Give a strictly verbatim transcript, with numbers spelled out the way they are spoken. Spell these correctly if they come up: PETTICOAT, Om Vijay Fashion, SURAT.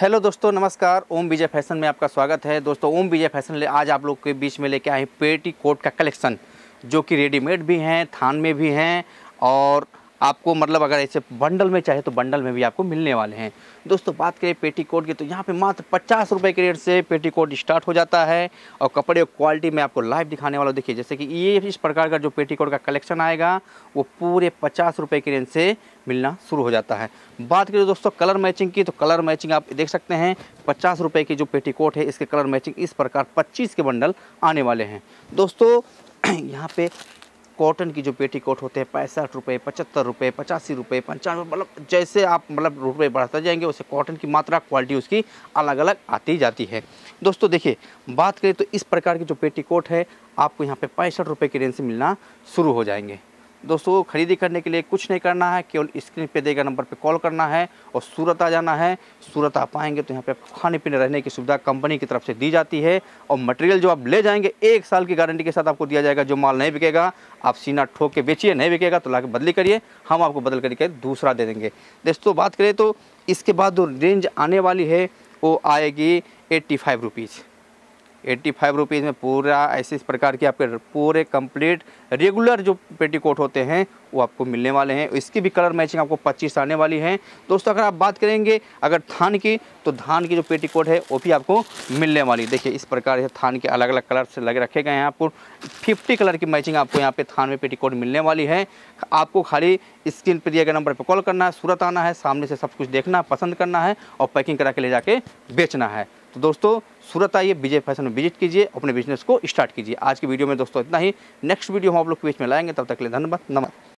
Hello दोस्तों, नमस्कार। ओम विजय fashion में आपका स्वागत है। दोस्तों, ओम विजय फैशन ले आज आप लोग के बीच में लेके आए पेटी कोट का कलेक्शन, जो कि रेडीमेड भी हैं, थान में भी हैं, और आपको मतलब अगर ऐसे बंडल में चाहे तो बंडल में भी आपको मिलने वाले हैं। दोस्तों, बात करें पेटी कोट की तो यहाँ पे मात्र पचास रुपये के रेट से पेटी कोट स्टार्ट हो जाता है, और कपड़े और क्वालिटी में आपको लाइव दिखाने वाला। देखिए जैसे कि ये इस प्रकार का जो पेटी कोट का कलेक्शन आएगा वो पूरे पचास रुपये के रेंज से मिलना शुरू हो जाता है। बात करें दोस्तों कलर मैचिंग की तो कलर मैचिंग आप देख सकते हैं, पचास रुपये की जो पेटी कोट है इसके कलर मैचिंग इस प्रकार पच्चीस के बंडल आने वाले हैं। दोस्तों, यहाँ पे कॉटन की जो पेटी कोट होते हैं पैंसठ रुपये, पचहत्तर रुपये, पचासी रुपये, पंचानवे, मतलब जैसे आप मतलब रुपये बढ़ाते जाएंगे उसे कॉटन की मात्रा, क्वालिटी उसकी अलग अलग आती जाती है। दोस्तों देखिए, बात करें तो इस प्रकार की जो पेटी कोट है आपको यहाँ पे पैंसठ रुपये की रेंज से मिलना शुरू हो जाएंगे। दोस्तों, खरीदी करने के लिए कुछ नहीं करना है, केवल स्क्रीन पे देगा नंबर पे कॉल करना है और सूरत आ जाना है। सूरत आ पाएंगे तो यहाँ पे आपको खाने पीने रहने की सुविधा कंपनी की तरफ से दी जाती है, और मटेरियल जो आप ले जाएंगे एक साल की गारंटी के साथ आपको दिया जाएगा। जो माल नहीं बिकेगा आप सीना ठोक के बेचिए, नहीं बिकेगा तो ला के बदली करिए, हम आपको बदल करके दूसरा दे देंगे। दोस्तों, बात करें तो इसके बाद जो रेंज आने वाली है वो आएगी eighty five rupees eighty five rupees में पूरा ऐसे इस प्रकार के आपके पूरे कंप्लीट रेगुलर जो पेटीकोट होते हैं वो आपको मिलने वाले हैं। इसकी भी कलर मैचिंग आपको पच्चीस आने वाली है। दोस्तों, अगर आप बात करेंगे अगर थान की तो धान की जो पेटीकोट है वो भी आपको मिलने वाली। देखिए इस प्रकार से थान के अलग अलग कलर से लगे रखे गए हैं, आपको पचास कलर की मैचिंग आपको यहाँ पे थान में पेटीकोट मिलने वाली है। आपको खाली स्क्रीन पर दिए गए नंबर पर कॉल करना है, सूरत आना है, सामने से सब कुछ देखना, पसंद करना है और पैकिंग करा के ले जाके बेचना है। तो दोस्तों, सूरत आइए, विजय फैशन में विजिट कीजिए, अपने बिजनेस को स्टार्ट कीजिए। आज की वीडियो में दोस्तों इतना ही। नेक्स्ट वीडियो हम आप लोग के बीच में लाएंगे, तब तक के लिए धन्यवाद, नमस्कार।